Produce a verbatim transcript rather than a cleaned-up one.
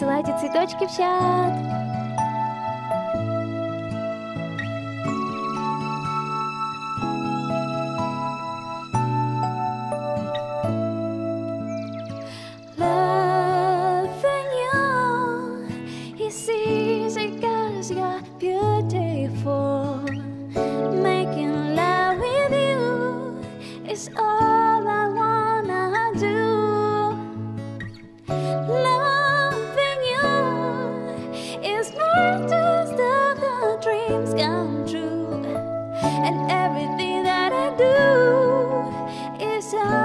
Присылайте цветочки в чат. Loving you is easy because you're beautiful. Making love with you is all I wanna do. Just the dreams come true, and everything that I do is all.